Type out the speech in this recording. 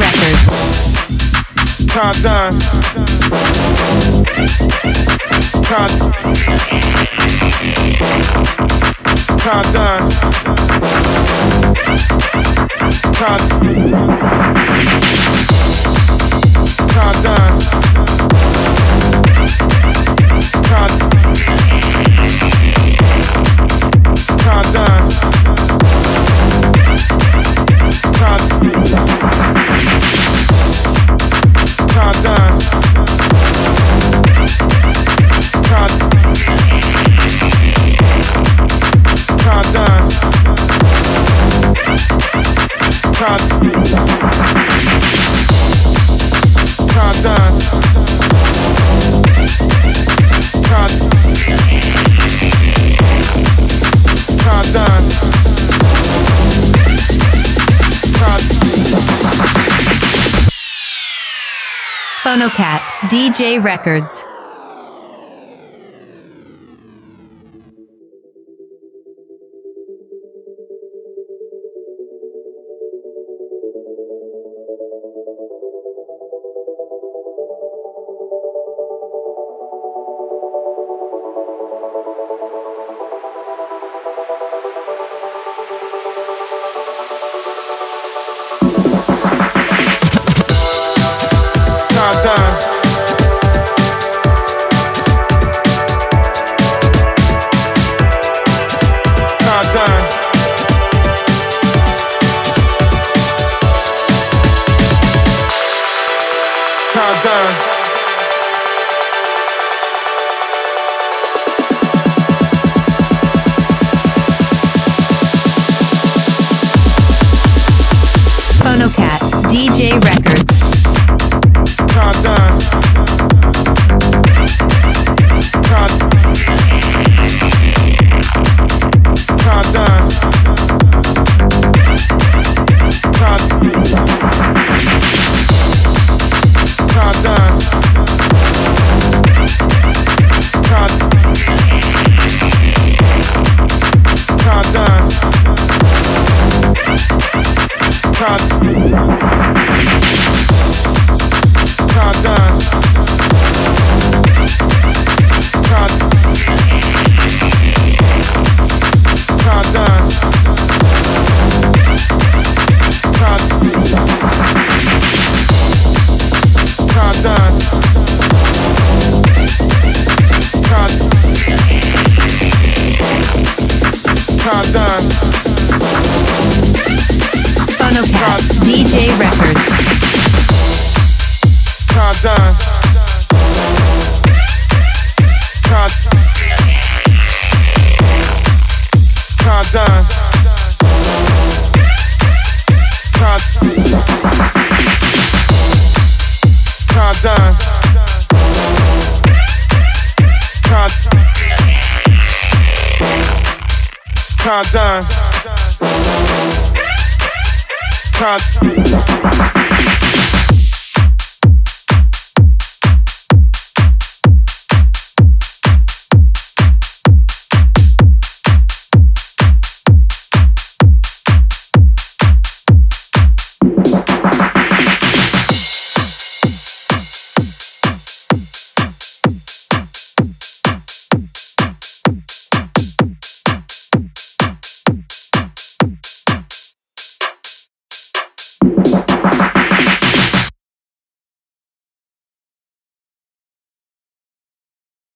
Records. Tarzan. Tarzan. Phonocat DJ Records. Phonocat DJ Records. Tarzan. Tarzan. Tarzan. Tarzan. Phonocat DJ Records. Tarzan. Tarzan. Tarzan. Tarzan. Tarzan. Tarzan.